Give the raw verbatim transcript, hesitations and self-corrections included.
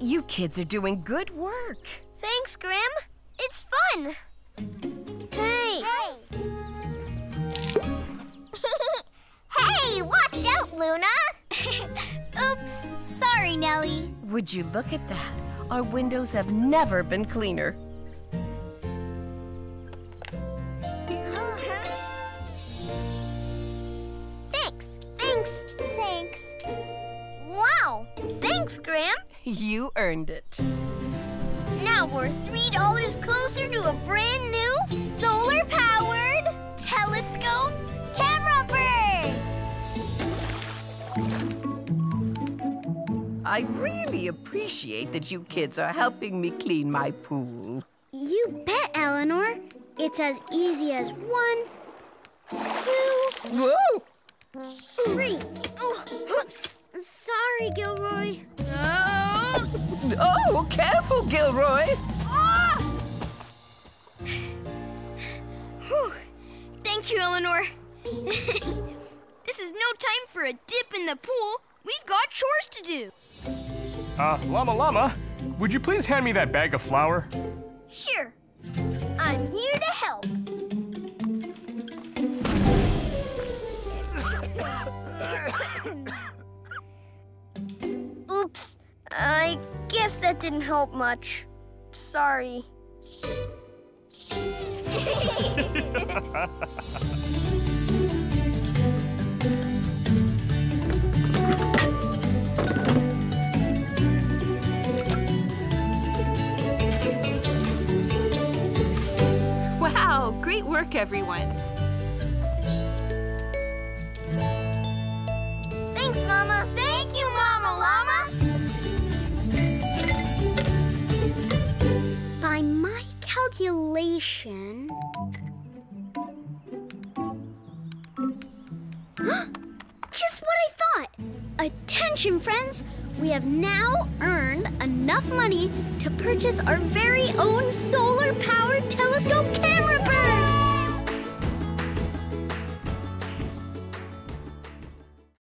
You kids are doing good work. Thanks, Grim. It's fun. Hey! Hey! Hey, watch out, Luna! Oops, sorry, Nellie. Would you look at that? Our windows have never been cleaner. Thanks, thanks, thanks. Wow, thanks, Grim. You earned it. Now we're three dollars closer to a brand new solar-powered telescope camera bird. I really appreciate that you kids are helping me clean my pool. You bet, Eleanor. It's as easy as one, two, whoa, three. Oh, oops. Sorry, Gilroy. Oh, oh careful, Gilroy. Oh! Whew. Thank you, Eleanor. This is no time for a dip in the pool. We've got chores to do. Uh, Llama Llama, would you please hand me that bag of flour? Sure. I'm here to help. Oops, I guess that didn't help much. Sorry. Wow, great work, everyone. Thanks, Mama. Thank you, Llama Llama. By my calculation... Just what I thought. Attention, friends. We have now earned enough money to purchase our very own solar-powered telescope camera bird.